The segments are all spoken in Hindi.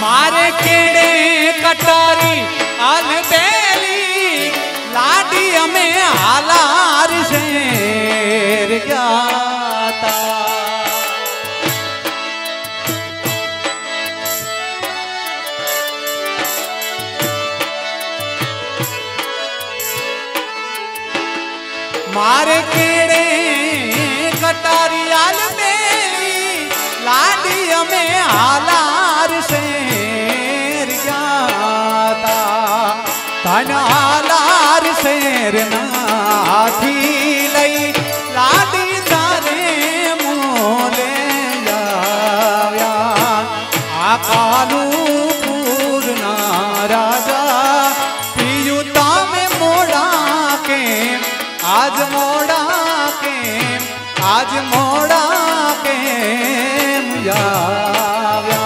मारे केड़े कटारी आल बेली लाडी हमें हालार शेर गाता मारे केड़े कटारी आल बेली लाडी हमें हालार शेर गाता तन हालार शेर नाथी लई लाडी तारे मोले जाया आकालू पूर्णा राजा पियुता में मोड़ा के आज मोड़ा के आज मोड़ा के मुझाव्या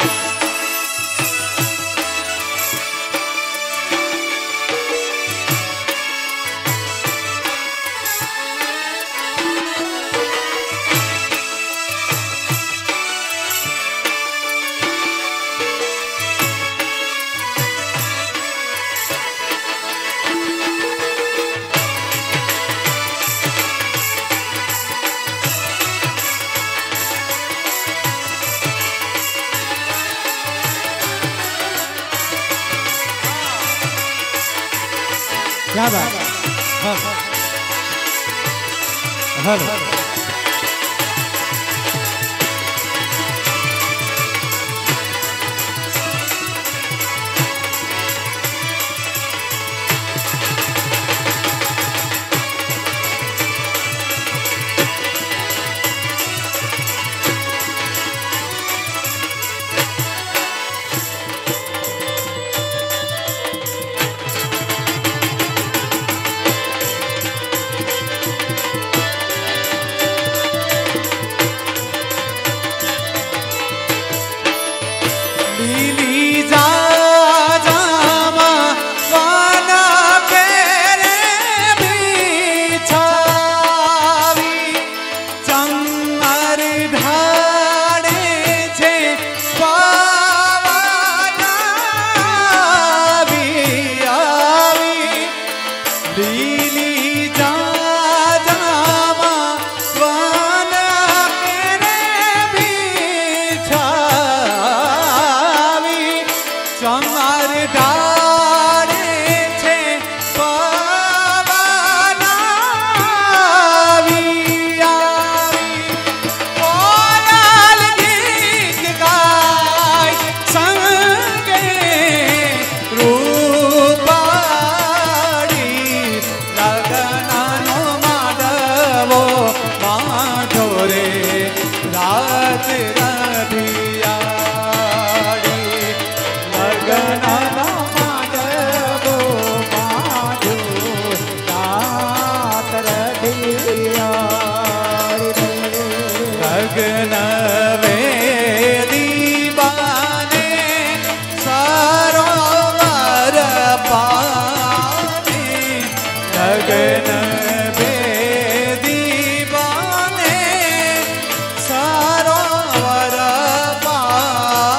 क्या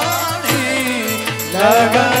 बात हेलो